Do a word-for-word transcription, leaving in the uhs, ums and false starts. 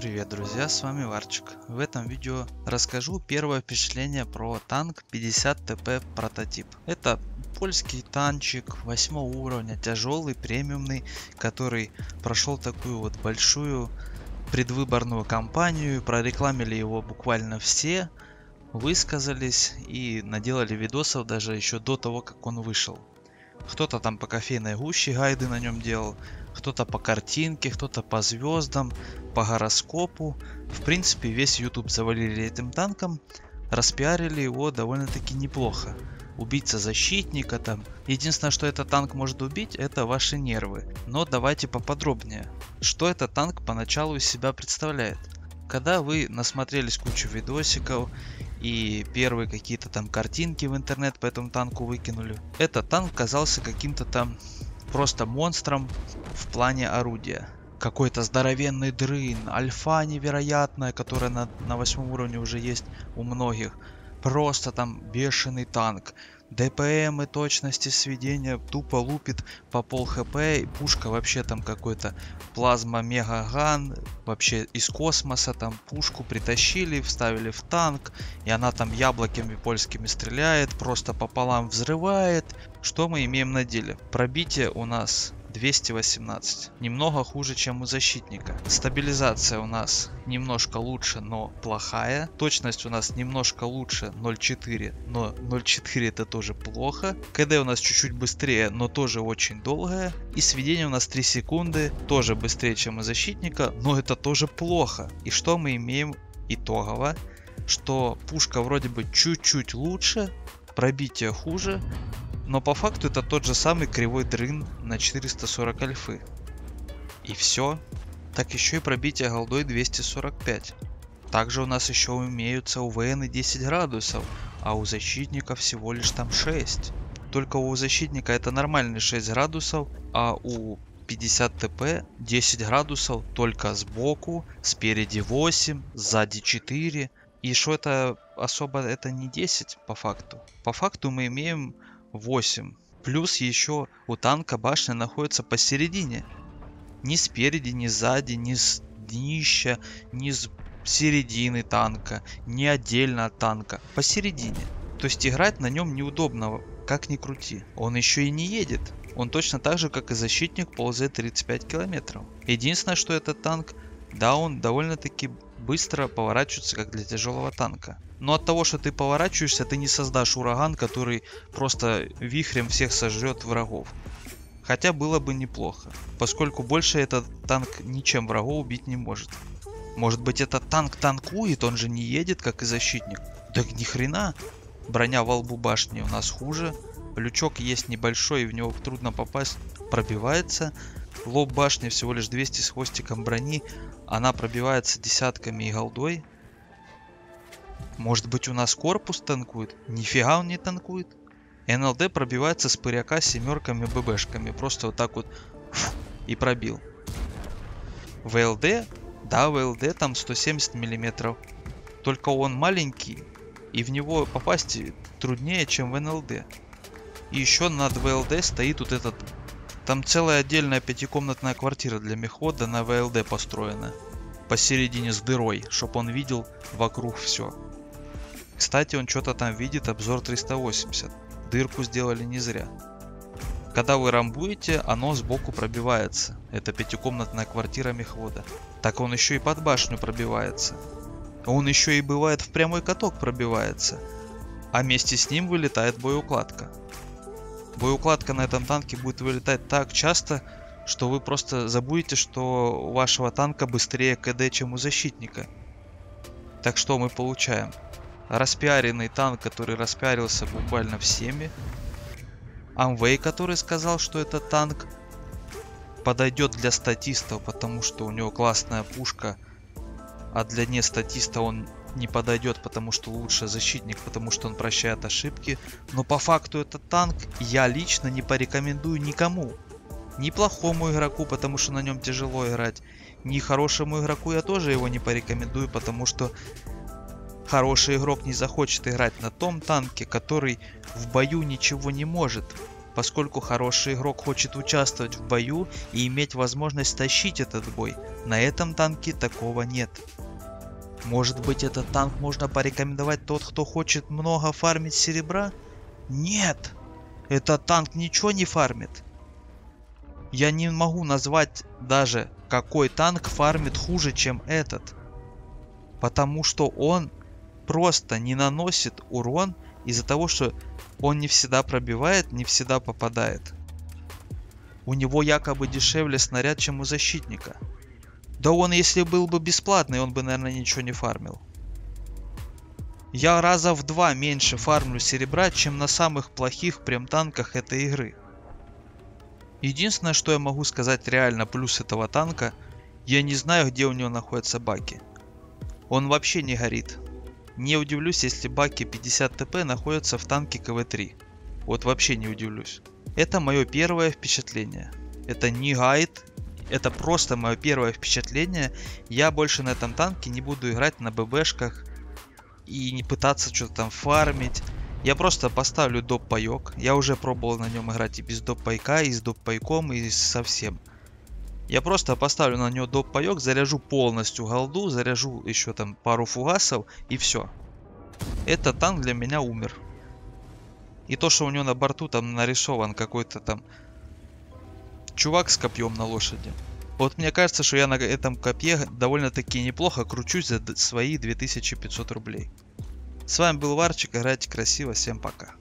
Привет, друзья, с вами Варчик. В этом видео расскажу первое впечатление про танк пятьдесят тэ пэ прототип. Это польский танчик восьмого уровня, тяжелый, премиумный, который прошел такую вот большую предвыборную кампанию, прорекламили его буквально все, высказались и наделали видосов даже еще до того, как он вышел. Кто-то там по кофейной гуще гайды на нем делал, кто-то по картинке, кто-то по звездам, по гороскопу. В принципе, весь YouTube завалили этим танком, распиарили его довольно-таки неплохо. Убийца защитника там. Единственное, что этот танк может убить, это ваши нервы. Но давайте поподробнее. Что этот танк поначалу из себя представляет? Когда вы насмотрелись кучу видосиков и первые какие-то там картинки в интернет по этому танку выкинули, этот танк казался каким-то там просто монстром в плане орудия. Какой-то здоровенный дрын, альфа невероятная, которая на, на восьмом уровне уже есть у многих. Просто там бешеный танк. ДПМ и точности сведения тупо лупит по пол хп. И пушка вообще там какой-то плазма мегаган. Вообще из космоса там пушку притащили, вставили в танк. И она там яблоками польскими стреляет. Просто пополам взрывает. Что мы имеем на деле? Пробитие у нас двести восемнадцать. Немного хуже, чем у защитника. Стабилизация у нас немножко лучше, но плохая. Точность у нас немножко лучше, ноль целых четыре десятых. Но ноль целых четыре десятых это тоже плохо. КД у нас чуть-чуть быстрее, но тоже очень долгое. И сведение у нас три секунды. Тоже быстрее, чем у защитника, но это тоже плохо. И что мы имеем итогово? Что пушка вроде бы чуть-чуть лучше, пробитие хуже. Но по факту это тот же самый кривой дрын на четыреста сорок альфы. И все. Так еще и пробитие голдой двести сорок пять. Также у нас еще имеются УВНы десять градусов, а у защитника всего лишь там шесть. Только у защитника это нормальные шесть градусов, а у пятьдесят тэ пэ десять градусов только сбоку, спереди восемь, сзади четыре. И что это особо это не десять по факту. По факту мы имеем восемь. Плюс еще у танка башня находится посередине. Ни спереди, ни сзади, ни с днища, ни с середины танка, ни отдельно от танка. Посередине. То есть играть на нем неудобно, как ни крути. Он еще и не едет. Он точно так же, как и защитник, ползает тридцать пять километров. Единственное, что этот танк, да, он довольно-таки быстро поворачивается, как для тяжелого танка. Но от того, что ты поворачиваешься, ты не создашь ураган, который просто вихрем всех сожрет врагов. Хотя было бы неплохо, поскольку больше этот танк ничем врага убить не может. Может быть, этот танк танкует, он же не едет, как и защитник. Да ни хрена. Броня во лбу башни у нас хуже. Лючок есть небольшой, и в него трудно попасть. Пробивается. Лоб башни всего лишь двести с хвостиком брони. Она пробивается десятками и голдой. Может быть, у нас корпус танкует? Нифига он не танкует. НЛД пробивается с пыряка семерками ББшками. Просто вот так вот фу, и пробил. ВЛД? Да, ВЛД там сто семьдесят миллиметров. Только он маленький. И в него попасть труднее, чем в НЛД. И еще над ВЛД стоит вот этот... Там целая отдельная пятикомнатная квартира для мехвода на ВЛД построена. Посередине с дырой, чтобы он видел вокруг все. Кстати, он что-то там видит, обзор триста восемьдесят. Дырку сделали не зря. Когда вы рамбуете, оно сбоку пробивается. Это пятикомнатная квартира мехвода. Так он еще и под башню пробивается. Он еще и бывает в прямой каток пробивается. А вместе с ним вылетает боеукладка. Боеукладка на этом танке будет вылетать так часто, что вы просто забудете, что у вашего танка быстрее КД, чем у защитника. Так что мы получаем? Распиаренный танк, который распиарился буквально всеми. Амвей, который сказал, что этот танк подойдет для статистов, потому что у него классная пушка, а для не статиста он не подойдет, потому что лучше защитник, потому что он прощает ошибки. Но по факту этот танк я лично не порекомендую никому. Ни плохому игроку, потому что на нем тяжело играть. Ни хорошему игроку я тоже его не порекомендую, потому что хороший игрок не захочет играть на том танке, который в бою ничего не может. поскольку хороший игрок хочет участвовать в бою и иметь возможность тащить этот бой. На этом танке такого нет. Может быть, этот танк можно порекомендовать тот, кто хочет много фармить серебра? Нет! Этот танк ничего не фармит. Я не могу назвать даже, какой танк фармит хуже, чем этот. Потому что он просто не наносит урон из-за того, что он не всегда пробивает, не всегда попадает. У него якобы дешевле снаряд, чем у защитника. Да он, если был бы бесплатный, он бы, наверное, ничего не фармил. Я раза в два меньше фармлю серебра, чем на самых плохих прем танках этой игры. Единственное, что я могу сказать реально плюс этого танка, я не знаю, где у него находятся баки. Он вообще не горит. Не удивлюсь, если баки пятьдесят тэ пэ находятся в танке ка вэ три. Вот вообще не удивлюсь. Это мое первое впечатление. Это не гайд. Это просто мое первое впечатление. Я больше на этом танке не буду играть на ББшках и не пытаться что-то там фармить. Я просто поставлю доп паёк. Я уже пробовал на нем играть и без доп пайка, и с доп пайком, и совсем. Я просто поставлю на него доп паёк, заряжу полностью голду, заряжу еще там пару фугасов и все. Этот танк для меня умер. И то, что у него на борту там нарисован какой-то там чувак с копьем на лошади. Вот мне кажется, что я на этом копье довольно-таки неплохо кручусь за свои две тысячи пятьсот рублей. С вами был Варчик, играйте красиво, всем пока.